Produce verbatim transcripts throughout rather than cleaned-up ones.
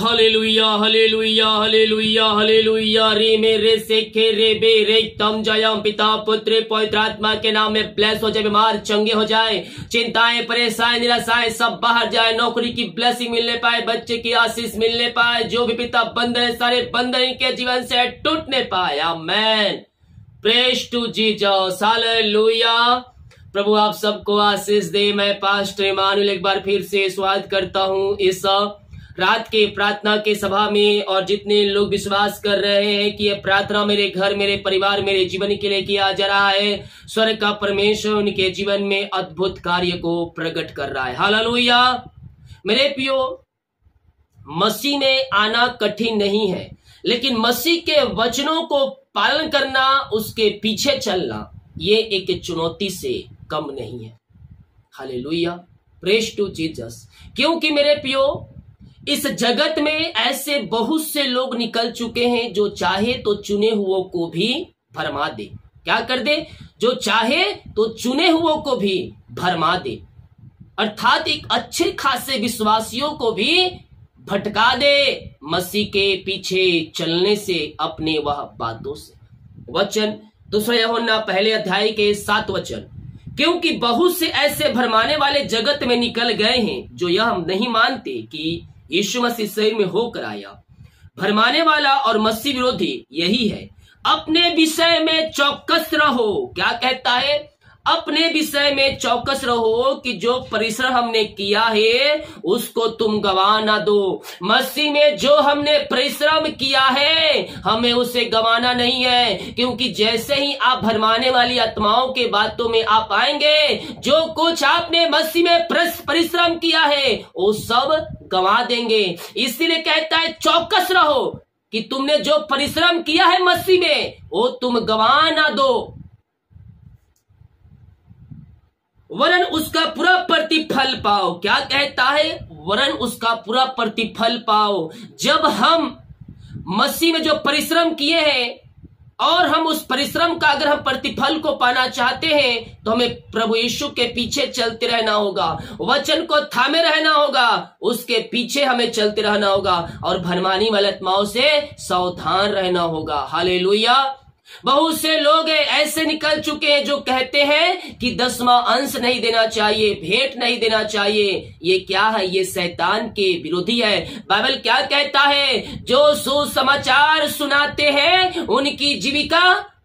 Hallelujah hallelujah hallelujah hallelujah. रे में रे से खे रे बे रे तम जयम। पिता पुत्र पवित्र आत्मा के नाम में ब्लेस हो जाए, बीमार चंगे हो जाए, चिंताएं परेशान निराशाएं सब बाहर जाए, नौकरी की ब्लेसिंग मिलने पाए, बच्चे की आशीष मिलने पाए, जो भी पिता बंधन है सारे बंधन इनके जीवन से टूटने पाए। Amen. Praise to Jesus. Hallelujah. प्रभु आप सबको आशीष दे। मैं पास्टर इमानुएल एक बार फिर से स्वागत करता हूँ इस रात के प्रार्थना के सभा में, और जितने लोग विश्वास कर रहे हैं कि यह प्रार्थना मेरे घर मेरे परिवार मेरे जीवन के लिए किया जा रहा है, स्वर्ग का परमेश्वर उनके जीवन में अद्भुत कार्य को प्रकट कर रहा है। हालेलुया। मेरे प्रियो, मसीह में आना कठिन नहीं है, लेकिन मसीह के वचनों को पालन करना, उसके पीछे चलना, ये एक चुनौती से कम नहीं है। हालेलुया। Praise to Jesus. क्योंकि मेरे प्रियो, इस जगत में ऐसे बहुत से लोग निकल चुके हैं जो चाहे तो चुने हुओं को भी भरमा दे। क्या कर दे? जो चाहे तो चुने हुओं को भी भरमा दे, अर्थात एक अच्छे खासे विश्वासियों को भी भटका दे मसीह के पीछे चलने से, अपने वह बातों से। वचन दूसरा यूहन्ना पहले अध्याय के सात वचन। क्योंकि बहुत से ऐसे भरमाने वाले जगत में निकल गए हैं जो यह नहीं मानते कि यीशु मसीह शरीर में होकर आया। भरमाने वाला और मसीह विरोधी यही है। अपने विषय में चौकस रहो। क्या कहता है? अपने विषय में चौकस रहो कि जो परिश्रम हमने किया है उसको तुम गवा ना दो। मसीह में जो हमने परिश्रम किया है हमें उसे गवाना नहीं है, क्योंकि जैसे ही आप भरमाने वाली आत्माओं के बातों में आप आएंगे, जो कुछ आपने मसीह में परिश्रम किया है वो सब गवा देंगे। इसीलिए कहता है चौकस रहो कि तुमने जो परिश्रम किया है मसीह में वो तुम गवा ना दो, वरन उसका पूरा प्रतिफल पाओ। क्या कहता है? वरन उसका पूरा प्रतिफल पाओ। जब हम मसीह में जो परिश्रम किए हैं और हम उस परिश्रम का अगर हम प्रतिफल को पाना चाहते हैं तो हमें प्रभु यीशु के पीछे चलते रहना होगा, वचन को थामे रहना होगा, उसके पीछे हमें चलते रहना होगा और भरमाने वाली आत्माओं से सावधान रहना होगा। हालेलुया। बहुत से लोग ऐसे निकल चुके हैं जो कहते हैं कि दसवां अंश नहीं देना चाहिए, भेंट नहीं देना चाहिए। ये क्या है? ये शैतान के विरोधी है। बाइबल क्या कहता है? जो सुसमाचार सुनाते हैं उनकी जीविका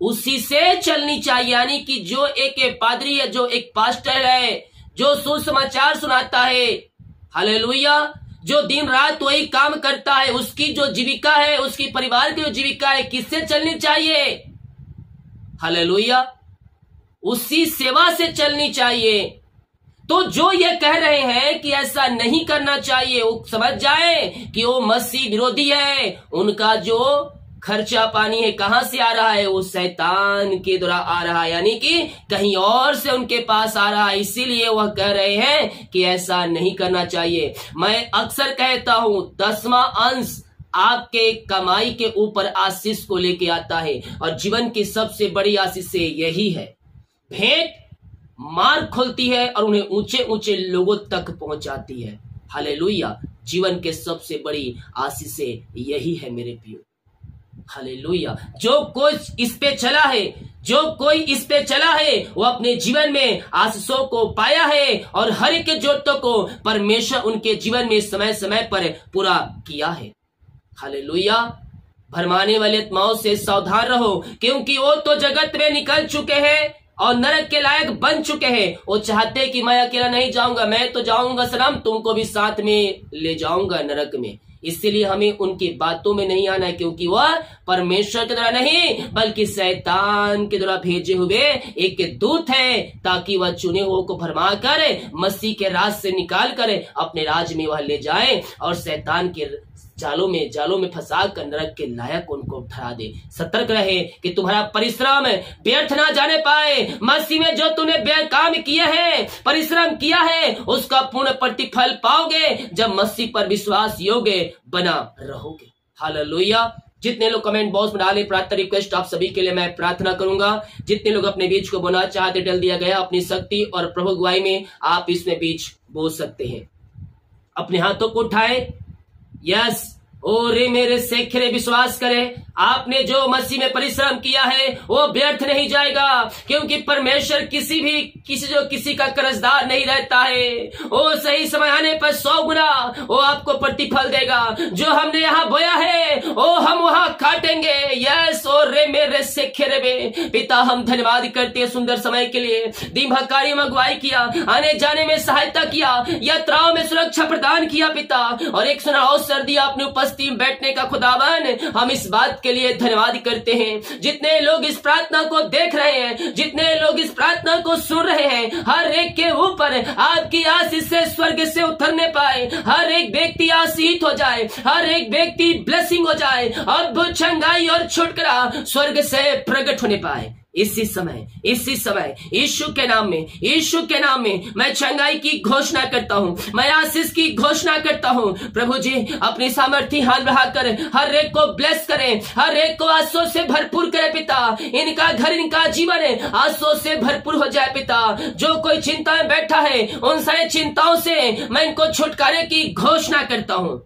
उसी से चलनी चाहिए। यानी कि जो एक पादरी है, जो एक पास्टर है, जो सुसमाचार सुनाता है, हालेलुया, जो दिन रात वही काम करता है, उसकी जो जीविका है, उसकी परिवार की जो जीविका है, किससे चलनी चाहिए? हालेलुया, उसी सेवा से चलनी चाहिए। तो जो ये कह रहे हैं कि ऐसा नहीं करना चाहिए, वो समझ जाए कि वो मसीह विरोधी है। उनका जो खर्चा पानी है कहां से आ रहा है? वो शैतान के द्वारा आ रहा है, यानी कि कहीं और से उनके पास आ रहा है। इसीलिए वह कह रहे हैं कि ऐसा नहीं करना चाहिए। मैं अक्सर कहता हूं, दसवां अंश आपके कमाई के ऊपर आशीष को लेके आता है, और जीवन की सबसे बड़ी आशीष से यही है। भेंट मार्ग खोलती है और उन्हें ऊंचे ऊंचे लोगों तक पहुंचाती है। हालेलुया। जीवन के सबसे बड़ी आशीष से यही है मेरे प्रियो। हालेलुया। जो कोई इस पे चला है, जो कोई इस पे चला है, वो अपने जीवन में आशीषों को पाया है, और हर एक जरूरतों को परमेश्वर उनके जीवन में समय समय पर पूरा किया है। हालेलुया। भरमाने वाली आत्माओं से सावधान रहो, क्योंकि वो तो जगत में निकल चुके हैं और नरक के लायक बन चुके हैं। वो चाहते हैं कि मैं अकेला नहीं जाऊंगा, मैं तो जाऊंगा सलाम, तुमको भी साथ में ले जाऊंगा नरक में। इसलिए हमें उनकी बातों में नहीं आना है, क्योंकि वह परमेश्वर के द्वारा नहीं बल्कि शैतान के द्वारा भेजे हुए एक दूत है, ताकि वह चुने हुओं को भरमा कर मसीह के राज से निकाल कर अपने राज में वह ले जाए, और शैतान के जालों में जालों में फंसा कर नरक के लायक उनको ठहरा दे। सतर्क रहे कि तुम्हारा परिश्रम व्यर्थ ना जाने पाए। मसीह में जो तुमने काम किया है, परिश्रम किया है, उसका पूर्ण प्रतिफल पाओगे जब मसीह पर विश्वास योग्य बना रहोगे। हालेलुया। जितने लोग कमेंट बॉक्स में डाले प्रार्थना रिक्वेस्ट, आप सभी के लिए मैं प्रार्थना करूंगा। जितने लोग अपने बीज को बोना चाहते, डल दिया गया, अपनी शक्ति और प्रभु अगुवाई में आप इसमें बीज बो सकते हैं। अपने हाथों को उठाए, यस ओ रे मेरे सेखरे विश्वास करें, आपने जो मसीह में परिश्रम किया है वो व्यर्थ नहीं जाएगा, क्योंकि परमेश्वर किसी भी किसी जो किसी का कर्जदार नहीं रहता है। वो सही समय आने पर सौ गुना वो आपको प्रतिफल देगा। जो हमने यहाँ बोया है वो हम वहाँ काटेंगे। यस ओ रे मेरे सेखरे में पिता हम धन्यवाद करते हैं सुंदर समय के लिए। दीर्घ कार्यों में अगुवाई किया, आने जाने में सहायता किया, यात्राओं में सुरक्षा प्रदान किया पिता, और एक सुनहरा अवसर दिया अपने उपस्थिति में बैठने का। खुदावन हम इस बात के लिए धन्यवाद करते हैं। जितने लोग इस प्रार्थना को देख रहे हैं, जितने लोग इस प्रार्थना को सुन रहे हैं, हर एक के ऊपर आपकी आशीष से स्वर्ग से उतरने पाए, हर एक व्यक्ति आशीषित हो जाए, हर एक व्यक्ति ब्लेसिंग हो जाए, अद्भुत चंगाई और छुटकारा स्वर्ग से प्रकट होने पाए। इसी समय इसी समय यीशु के नाम में यीशु के नाम में मैं चंगाई की घोषणा करता हूँ, मैं आशीष की घोषणा करता हूँ। प्रभु जी अपनी सामर्थ्य हाथ बढ़ाकर हर एक को ब्लेस करें, हर एक को आशीष से भरपूर करें पिता। इनका घर इनका जीवन आशीष से भरपूर हो जाए पिता। जो कोई चिंता में बैठा है उन सारी चिंताओं से मैं इनको छुटकारे की घोषणा करता हूँ।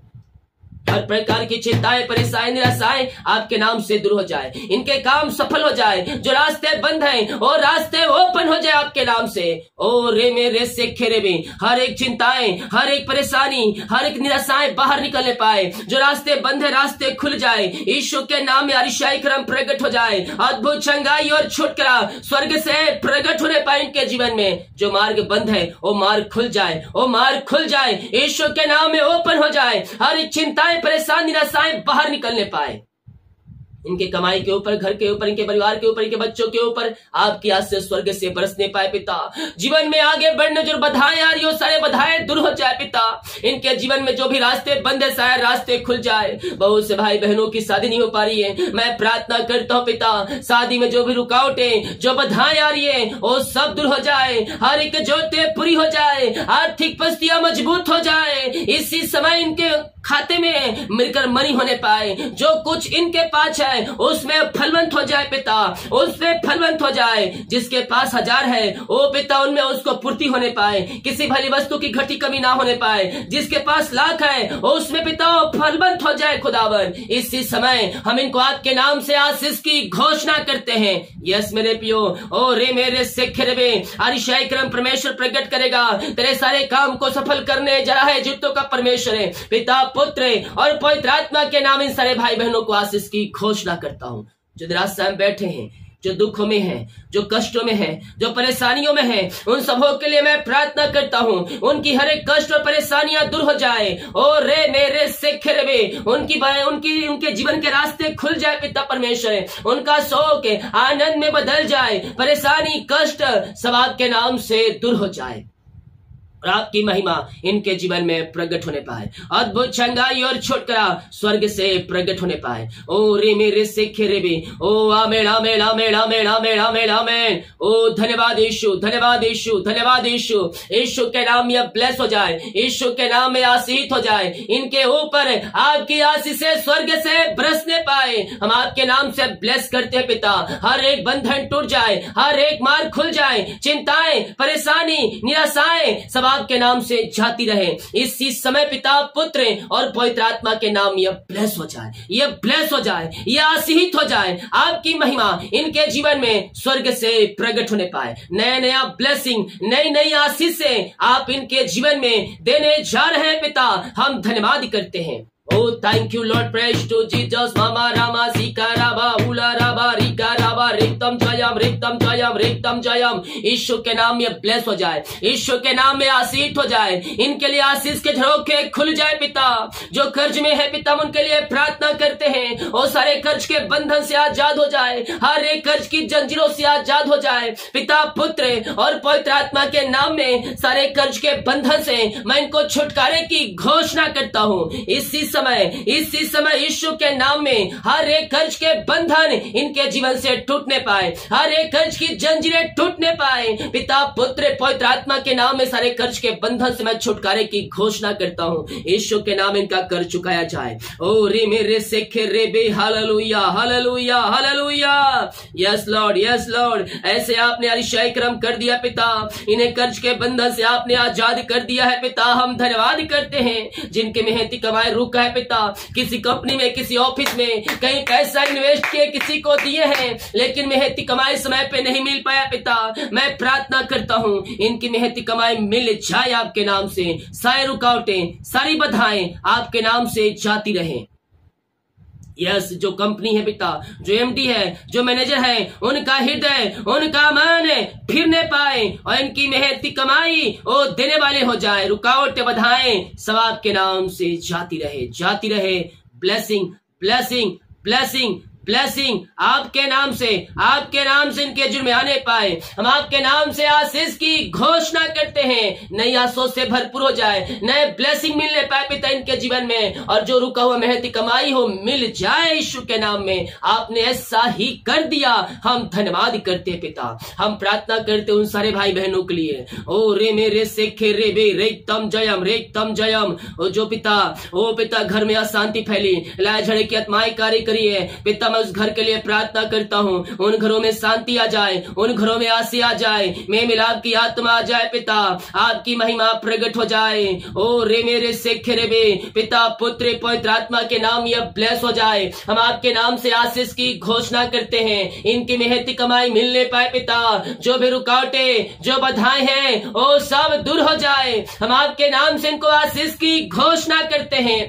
हर प्रकार की चिंताएं, परेशानी, निराशाएं आपके नाम से दूर हो जाए, इनके काम सफल हो जाए, जो रास्ते बंद हैं वो रास्ते ओपन हो जाए आपके नाम से। ओ रे मेरे सेखरे में हर एक चिंताएं, हर एक परेशानी, हर एक निराशाएं बाहर निकलने पाए, जो रास्ते बंद है रास्ते खुल जाए। यीशु के नाम में आरिशाई क्रम प्रकट हो जाए, अद्भुत चंगाई और छुटकारा स्वर्ग से प्रकट होने पाए इनके जीवन में। जो मार्ग बंद है वो मार्ग खुल जाए, वो मार्ग खुल जाए, यीशु के नाम में ओपन हो जाए। हर एक चिंताएं, परेशान, निराशाएं बाहर निकलने पाए। इनके कमाई के ऊपर, घर के ऊपर, इनके परिवार के ऊपर, इनके बच्चों के ऊपर आपकी आशीष स्वर्ग से बरसने पाए पिता। जीवन में आगे बढ़ने जो बाधाएं आ रही हो, सारे बाधाएं दूर हो जाए पिता। इनके जीवन में जो भी रास्ते बंद है सारे रास्ते खुल जाए। बहुत से भाई बहनों की शादी नहीं हो पा रही है, मैं प्रार्थना करता हूँ पिता, शादी में जो भी रुकावटें, जो बाधाएं आ रही है वो सब दूर हो जाए, हर एक जरूरतें पूरी हो जाए, आर्थिक परिस्थितियां मजबूत हो जाए। इसी समय इनके खाते में मिलकर मनी होने पाए, जो कुछ इनके पास है उसमें फलवंत हो जाए पिता, उसमें फलवंत हो जाए। जिसके पास हजार है वो पिता उनमें उसको पूर्ति होने पाए, किसी भली वस्तु की घटी कमी ना होने पाए। जिसके पास लाख है उसमें पिता फलवंत हो जाए खुदावन। इसी समय हम इनको आपके नाम से आशीष की घोषणा करते हैं। यस मेरे पियो, ओ रे मेरे सेखरे में आरिशाई क्रम परमेश्वर प्रकट करेगा। तेरे सारे काम को सफल करने जा रहा है जीतों का परमेश्वर है पिता, पुत्र और पवित्र आत्मा के नाम इन सारे भाई बहनों को आशीष की घोषणा करता हूँ। जो निराशा में बैठे हैं, जो दुखों में हैं, जो कष्टों में हैं, जो परेशानियों में हैं, उन सबों के लिए मैं प्रार्थना करता हूँ उनकी हर एक कष्ट और परेशानियां दूर हो जाए। ओ रे मेरे सेखरे में उनकी उनकी उनके जीवन के रास्ते खुल जाए पिता परमेश्वर, उनका शोक आनंद में बदल जाए, परेशानी कष्ट सब आपके नाम से दूर हो जाए, और आपकी महिमा इनके जीवन में प्रकट होने पाए, अद्भुत चंगाई और छुटकारा स्वर्ग से प्रकट होने पाए। ओ रे मेरे सेखरे भी, ओ आमेन आमेन आमेन आमेन आमेन आमेन आमेन। ओ धन्यवाद यीशु, धन्यवाद यीशु, धन्यवाद यीशु। यीशु के नाम में ब्लेस हो जाए, यीशु के नाम में आशीष हो जाए, इनके ऊपर आपकी आशीष से स्वर्ग से बरसने पाए। हम आपके नाम से ब्लेस करते हैं पिता, हर एक बंधन टूट जाए, हर एक मार्ग खुल जाए, चिंताएं, परेशानी, निराशाएं सब आपके नाम से जाती रहे। इसी समय पिता, पुत्र और पवित्र आत्मा के नाम यह ब्लेस हो जाए, यह ब्लेस हो जाए, यह आशीषित हो जाए। आपकी महिमा इनके जीवन में स्वर्ग से प्रकट होने पाए। नया नया ब्लेसिंग, नई नई आशीष से आप इनके जीवन में देने जा रहे हैं पिता, हम धन्यवाद करते हैं। Oh, thank you, Lord. Praise to Jesus. Mama Rama Sika Raba Ula Raba Rika Raba Riktam Jayam Riktam Jayam Riktam Jayam। यीशु के नाम में ब्लेस हो जाए, यीशु के नाम में आशीष हो जाए, इनके लिए आशीष के झरोखे खुल जाए पिता। जो कर्ज में है पिता उनके लिए प्रार्थना करते हैं, और सारे कर्ज के बंधन से आजाद हो जाए, हर एक कर्ज की जंजीरों से आजाद हो जाए पिता, पुत्र और पवित्र आत्मा के नाम में। सारे कर्ज के बंधन से मैं इनको छुटकारे की घोषणा करता हूँ। इसी समय इसी समय यीशु के नाम में हर एक कर्ज के बंधन इनके जीवन से टूटने पाए, हर एक कर्ज की जंजीरें टूटने पाए पिता, पुत्र, पवित्र आत्मा के नाम में। सारे कर्ज के बंधन से मैं छुटकारे की घोषणा करता हूँ। यीशु के नाम इनका कर्ज चुकाया जाए। ओ रे मेरे सेखरे बे, hallelujah hallelujah hallelujah. Yes Lord, yes Lord. ऐसे आपने आशीष क्रम कर दिया पिता, इन्हें कर्ज के बंधन से आपने आजाद कर दिया है पिता, हम धन्यवाद करते हैं। जिनके मेहनती कमाए रुका है है पिता, किसी कंपनी में, किसी ऑफिस में कहीं पैसा इन्वेस्ट किए, किसी को दिए हैं, लेकिन मेहनती कमाई समय पे नहीं मिल पाया पिता। मैं प्रार्थना करता हूँ इनकी मेहनती कमाई मिल जाए आपके नाम से, सारी रुकावटें, सारी बाधाएं आपके नाम से जाती रहें। यस, जो कंपनी है पिता, जो एमडी है, जो मैनेजर है, उनका हृदय, उनका मन फिरने पाए और इनकी मेहनती कमाई वो देने वाले हो जाए। रुकावटें, बाधाएं सब आपके नाम से जाती रहे, जाती रहे। ब्लेसिंग ब्लेसिंग ब्लेसिंग ब्लेसिंग आपके नाम से, आपके नाम से इनके जुर्मे आने पाए। हम आपके नाम से आशीष की घोषणा करते हैं, नई आशीषों से भरपूर हो जाए, नए ब्लेसिंग मिलने पाए पिता इनके जीवन में, और जो रुका हुआ मेहनती कमाई हो मिल जाए यीशु के नाम में। आपने ऐसा ही कर दिया, हम धन्यवाद करते पिता। हम प्रार्थना करते उन सारे भाई बहनों के लिए, ओ रे मेरे शेखे रे बे रेतम जयम रेतम जयम। ओ जो पिता, ओ पिता घर में अशांति फैली, लाए झड़े की आत्माएं कार्य करिए पिता। मैं उस घर के लिए प्रार्थना करता हूँ, उन घरों में शांति आ जाए, उन घरों में आशी आ जाए, में मिलाप की आत्मा आ जाए पिता, आपकी महिमा प्रकट हो जाए। ओ रे मेरे शेखे रे बे पिता, पुत्र पवित्र आत्मा के नाम यह ब्लेस हो जाए। हम आपके नाम से आशीष की घोषणा करते हैं, इनकी मेहनती कमाई मिलने पाए पिता। जो भी रुकावटें, जो बाधाएं हैं वो सब दूर हो जाए। हम आपके नाम से इनको आशीष की घोषणा करते हैं,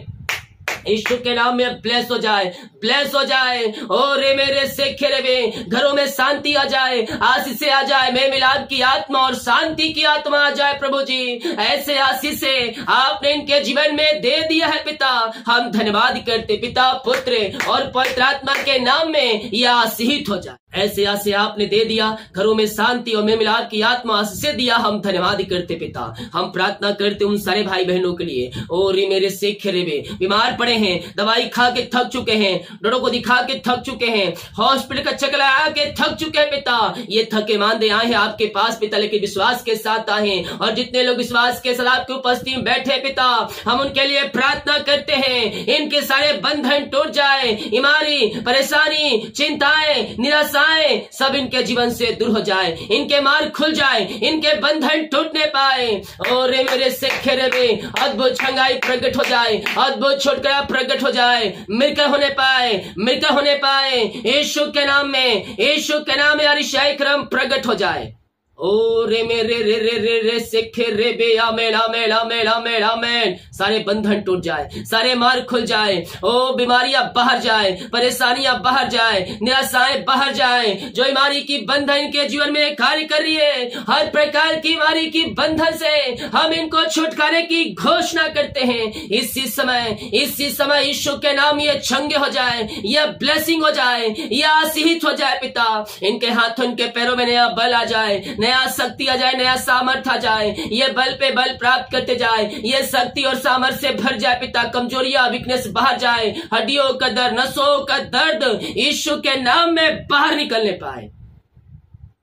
यीशु के नाम में ब्लेस हो जाए, ब्लेस हो जाए। ओ रे मेरे शेखे रे बे, घरों में शांति आ जाए, आशीष आ जाए, में मिलाप की आत्मा और शांति की आत्मा आ जाए। प्रभु जी, ऐसे आशीष आपने इनके जीवन में दे दिया है पिता, हम धन्यवाद करते पिता। पुत्र और पवित्र आत्मा के नाम में यह आशीषित हो जाए। ऐसे आशीष आपने दे दिया, घरों में शांति और में मिलाप की आत्मा आशीष दिया, हम धन्यवाद करते पिता। हम प्रार्थना करते उन सारे भाई बहनों के लिए, ओ रे मेरे शेखे रे बे, बीमार पड़े हैं, दवाई खा के थक चुके हैं, डॉक्टरों को दिखा के थक चुके हैं, हॉस्पिटल का चक्कर लगा के थक चुके हैं पिता। ये थके मांदे आए हैं आपके पास पिता, लेकिन विश्वास के साथ आए हैं, और जितने लोग विश्वास के साथ आपके उपस्थिति में बैठे पिता, हम उनके लिए प्रार्थना करते हैं, इनके सारे बंधन टूट जाए, बीमारी, परेशानी, चिंताएं, निराशाएं सब इनके जीवन से दूर हो जाए, इनके मार्ग खुल जाए, इनके बंधन टूटने पाए। और मेरे शेखे रे बे, अद्भुत छंगाई प्रकट हो जाए, अद्भुत छुटकारा प्रकट हो जाए, मिर्कल होने पाए, मिर्कल होने पाए यीशु के नाम में, यीशु के नाम में अभिषेक क्रम प्रकट हो जाए। ओ रे मेरे रे रे रे रे शेखे रे बे, आमेन आमेन आमेन आमेन आमेन। सारे बंधन टूट जाए, सारे मार्ग खुल जाए, ओ बीमारियां बाहर जाए, परेशानियां बाहर जाए, निराशाएं बाहर जाए। जो बीमारी की बंधन के जीवन में कार्य कर रही है, हर प्रकार की बीमारी की बंधन से हम इनको छुटकारे की घोषणा करते हैं। इसी समय, इसी समय यीशु के नाम ये छंगे हो जाए, यह ब्लेसिंग हो जाए, यह आशीष हो जाए पिता। इनके हाथों, इनके पैरों में नया बल आ जाए, नया शक्ति आ जाए, नया सामर्थ्य आ जाए। ये बल पे बल प्राप्त करते जाए, ये शक्ति और सामर्थ्य से भर जाए पिता। कमजोरियां, वीकनेस बाहर जाए, हड्डियों का दर्द, नसों का दर्द यीशु के नाम में बाहर निकलने पाए।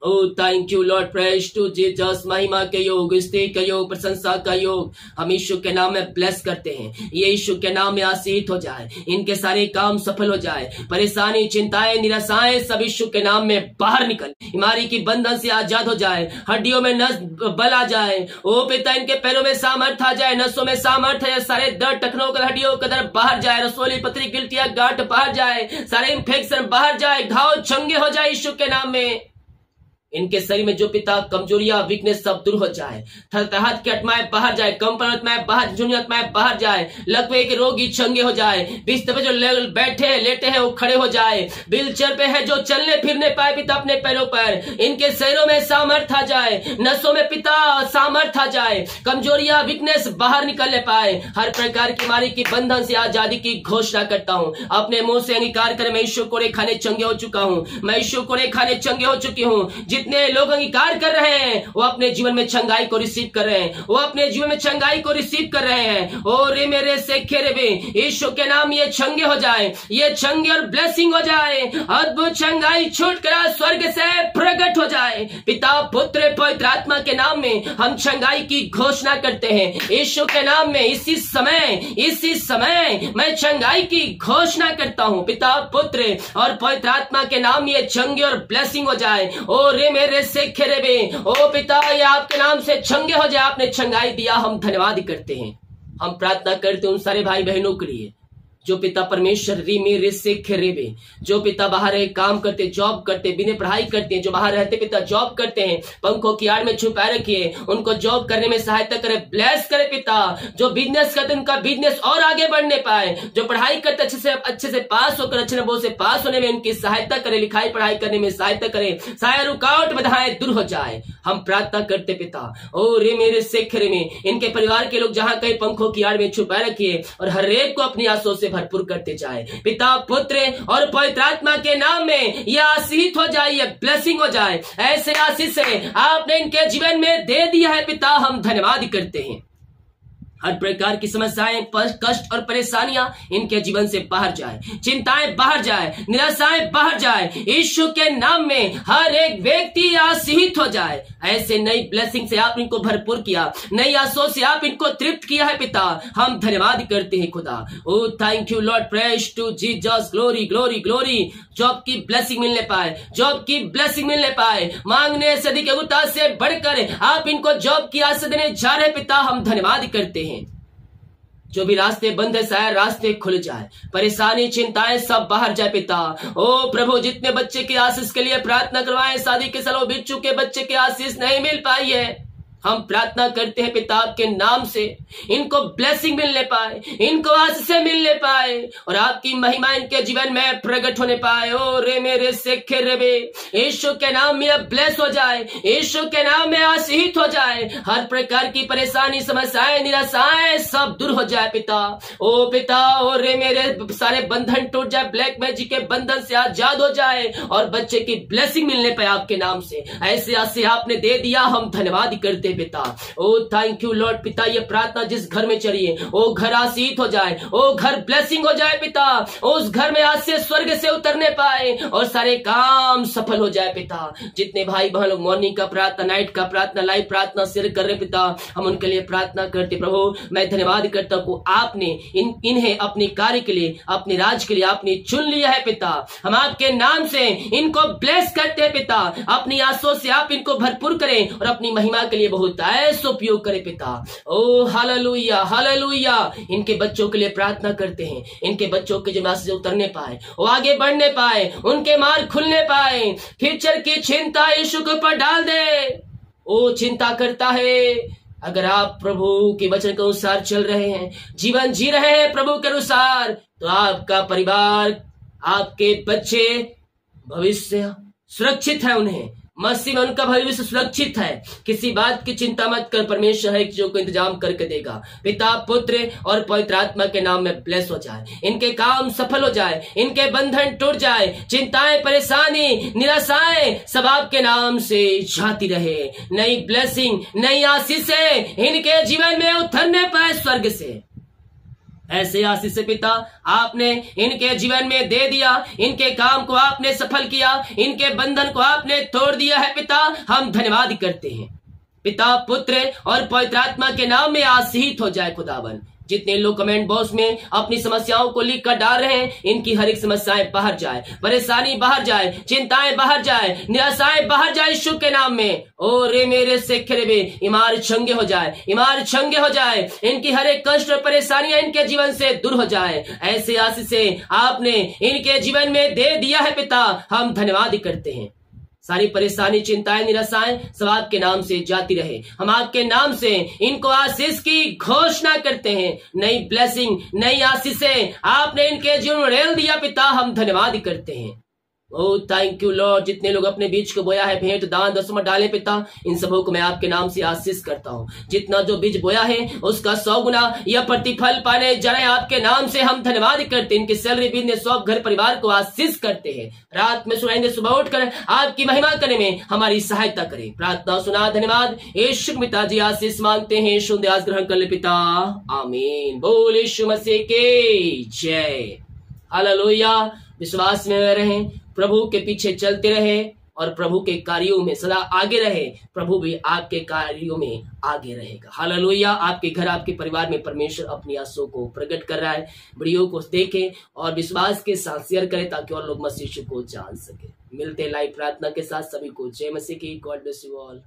Oh thank you Lord, praise to Jesus. महिमा के योग, स्तुति का योग, प्रशंसा का योग हम यीशु के नाम में ब्लेस करते हैं। ये यीशु के नाम में आशीष हो जाए, इनके सारे काम सफल हो जाए, परेशानी, चिंताएं, निराशाएं सब यीशु के नाम में बाहर निकल, बीमारी की बंधन से आजाद हो जाए, हड्डियों में नस बल आ जाए। ओ पिता, इनके पैरों में सामर्थ्य आ जाए, नसों में सामर्थ्य आ जाए, सारे दर्द, टखनों का, हड्डियों का दर्द बाहर जाए, रसोली, पथरी, गिल्टिया, गांठ बाहर जाए, सारे इन्फेक्शन बाहर जाए, घाव चंगे हो जाए यीशु के नाम में। इनके शरीर में जो पिता कमजोरियां, वीकनेस सब दूर हो जाए, थरथराहट की आत्माएं बाहर जाए, कंपन आत्माएं बाहर, झुंझुनी आत्माएं बाहर जाए, लकवे के रोगी चंगे हो जाए, बिस्तर पे जो बैठे लेटे हैं वो खड़े हो जाए, व्हीलचेयर पे है जो चलने फिरने पाए पिता अपने पैरों पर। इनके शरीरों में सामर्थ्य आ जाए, नसों में पिता सामर्थ्य आ जाए, कमजोरियां, वीकनेस बाहर निकलने पाए। हर प्रकार की बीमारी की बंधन से आजादी की घोषणा करता हूँ। अपने मुंह से अंगीकार कर, मैं यीशु कोड़े खाने चंगे हो चुका हूँ, मैं यीशु कोड़े खाने चंगे हो चुकी हूँ। जितने लोग अंगीकार कर रहे हैं वो अपने जीवन में चंगाई को रिसीव कर रहे हैं, वो अपने जीवन में चंगाई को रिसीव कर रहे हैं। ओ रे मेरे शेखे रे बे, यीशु के नाम ये चंगे हो जाए, ये चंगे और ब्लेसिंग हो जाए, अद्भुत चंगाई छुटकारा स्वर्ग से प्रकट हो जाए पिता। पुत्र पवित्र आत्मा के नाम में हम चंगाई की घोषणा करते हैं यीशु के नाम में। इसी समय, इसी समय मैं चंगाई की घोषणा करता हूँ पिता, पुत्र और पवित्र आत्मा के नाम ये चंगे और ब्लेसिंग हो जाए। और मेरे शेखे रे बे, ओ पिता, ये आपके नाम से चंगे हो जाए, आपने चंगाई दिया, हम धन्यवाद करते हैं। हम प्रार्थना करते हैं उन सारे भाई बहनों के लिए, जो पिता परमेश्वर रीमी रिसे खरीबे, जो पिता बाहर एक काम करते, जॉब करते, बिना पढ़ाई करते हैं, जो बाहर रहते पिता जॉब करते हैं, पंखों की आड़ में छुपा रखिए, उनको जॉब करने में सहायता करे, ब्लेस करे पिता। जो बिजनेस करते उनका बिजनेस और आगे बढ़ने पाए, जो पढ़ाई करते अच्छे से अच्छे से पास होकर अच्छे नंबरों से पास होने में उनकी सहायता करे, लिखाई पढ़ाई करने में सहायता करे, सारे रुकावट बाधाएं दूर हो जाए। हम प्रार्थना करते पिता, ओ रीमी रिसे खरीबे, इनके परिवार के लोग जहाँ कहीं पंखों की आड़ में छुपा रखिए और हर एक को अपनी आंसुओं से भरपूर करते जाए। पिता, पुत्र और पवित्र आत्मा के नाम में यह आशीष हो जाए, यह ब्लेसिंग हो जाए। ऐसे आशीष से आपने इनके जीवन में दे दिया है पिता, हम धन्यवाद करते हैं। हर प्रकार की समस्याएं, कष्ट और परेशानियां इनके जीवन से बाहर जाए, चिंताएं बाहर जाए, निराशाएं बाहर जाए। यीशु के नाम में हर एक व्यक्ति आशीषित हो जाए। ऐसे नई ब्लेसिंग से आप इनको भरपूर किया, नई आसो से आप इनको तृप्त किया है पिता, हम धन्यवाद करते हैं खुदा। Oh thank you Lord, praise to Jesus, glory glory glory. Job की ब्लेसिंग मिलने पाए, जॉब की ब्लेसिंग मिलने पाए, मांगने से अधिक उतार से बढ़कर आप इनको जॉब की आशा देने जा रहे पिता, हम धन्यवाद करते हैं। जो भी रास्ते बंद है सारे रास्ते खुल जाए, परेशानी चिंताएं सब बाहर जाए पिता। ओ प्रभु, जितने बच्चे के आशीष के लिए प्रार्थना करवाएं, शादी के सालों बीत चुके बच्चे के आशीष नहीं मिल पाई है, हम प्रार्थना करते हैं पिता आपके नाम से, इनको ब्लेसिंग मिलने पाए, इनको आशीष मिलने पाए और आपकी महिमा इनके जीवन में प्रकट होने पाए। ओ रे मेरे सेखे रेबे, यीशु के नाम में ब्लेस हो जाए, यीशु के नाम में आशीष हो जाए। हर प्रकार की परेशानी, समस्याएं, निराशाएं सब दूर हो जाए पिता। ओ पिता, ओ रे मेरे, सारे बंधन टूट जाए, ब्लैक मैजिक के बंधन से आजाद हो जाए और बच्चे की ब्लेसिंग मिलने पाए आपके नाम से। ऐसे आशीष आपने दे दिया, हम धन्यवाद करते पिता। Oh thank you Lord. पिता, ये प्रार्थना जिस घर में चली है, ओ घर आशीष हो जाए, ओ घर ब्लेसिंग हो जाए पिता, उस घर में आज से स्वर्ग से उतरने पाए और सारे काम सफल हो जाए पिता। जितने भाई बहन लोग मॉर्निंग का प्रार्थना, नाइट का प्रार्थना, लाइव प्रार्थना शेयर कर रहे पिता, हम उनके लिए प्रार्थना करते। प्रभु, मैं धन्यवाद करता हूँ, आपने इन, इन्हें अपने कार्य के लिए, अपने राज के लिए आपने चुन लिया है पिता। हम आपके नाम से इनको ब्लेस करते हैं पिता, अपनी आंसुओं से आप इनको भरपूर करें और अपनी महिमा के लिए होता है सो उपयोग करे पिता। Oh hallelujah hallelujah. इनके बच्चों के लिए प्रार्थना करते हैं, इनके बच्चों के जीवन से उतरने पाए, वो आगे बढ़ने पाए, उनके मार्ग खुलने पाए। फ्यूचर की चिंता यीशु के ऊपर डाल दे। ओ चिंता करता है, अगर आप प्रभु के वचन के अनुसार चल रहे हैं, जीवन जी रहे हैं प्रभु के अनुसार, तो आपका परिवार, आपके बच्चे भविष्य सुरक्षित है, उन्हें मसीह में उनका भविष्य सुरक्षित है। किसी बात की चिंता मत कर, परमेश्वर है जो को इंतजाम करके देगा। पिता, पुत्र और पवित्र आत्मा के नाम में ब्लेस हो जाए, इनके काम सफल हो जाए, इनके बंधन टूट जाए, चिंताएं, परेशानी, निराशाएं सब आपके नाम से जाती रहे। नई ब्लेसिंग, नई आशीषें इनके जीवन में उतरने पाए स्वर्ग से। ऐसे आशीष से पिता आपने इनके जीवन में दे दिया, इनके काम को आपने सफल किया, इनके बंधन को आपने तोड़ दिया है पिता, हम धन्यवाद करते हैं। पिता, पुत्र और पवित्र आत्मा के नाम में आशीष हो जाए खुदावन। जितने लोग कमेंट बॉक्स में अपनी समस्याओं को लिख कर डाल रहे हैं, इनकी हर एक समस्याएं बाहर जाए, परेशानी बाहर जाए, चिंताएं बाहर जाए, निराशाएं बाहर जाए यीशु के नाम में। ओ रे मेरे से खरेबे, ईमार छंगे हो जाए, ईमार छंगे हो जाए, इनकी हर एक कष्ट और परेशानियां इनके जीवन से दूर हो जाए। ऐसे आशीष से आपने इनके जीवन में दे दिया है पिता, हम धन्यवाद करते हैं। सारी परेशानी, चिंताएं, निराशाएं सब आपके नाम से जाती रहे। हम आपके नाम से इनको आशीष की घोषणा करते हैं। नई ब्लेसिंग, नई आशीषें आपने इनके जीवन में रेल दिया पिता, हम धन्यवाद करते हैं। Oh thank you Lord. जितने लोग अपने बीज को बोया है, भेंट, दान, दशमलव डाले पिता, इन सबों को मैं आपके नाम से आशीष करता हूँ। जितना जो बीज बोया है उसका सौ गुना यह प्रतिफल पाने जा रहे आपके नाम से, हम धन्यवाद करते हैं। इनके सैलरी, बिजनेस, सब, घर परिवार को आशीष करते हैं। रात में सुनाएंगे, सुबह उठकर आपकी महिमा करने में हमारी सहायता करें। प्रार्थना सुना, धन्यवाद यीशु पिता जी, आशीष मांगते हैं, यीशु दास ग्रहण कर ले पिता, आमीन। बोल यीशु मसीह के जय। हालेलुया। विश्वास में रहें, प्रभु के पीछे चलते रहे और प्रभु के कार्यों में सदा आगे रहे। प्रभु भी आपके कार्यों में आगे रहेगा। हालेलुया। आपके घर, आपके परिवार में परमेश्वर अपनी आंसुओं को प्रकट कर रहा है। वीडियो को देखें और विश्वास के साथ शेयर करें ताकि और लोग मसीह को जान सके। मिलते लाइव प्रार्थना के साथ सभी को। जय मसीह की। God bless you all.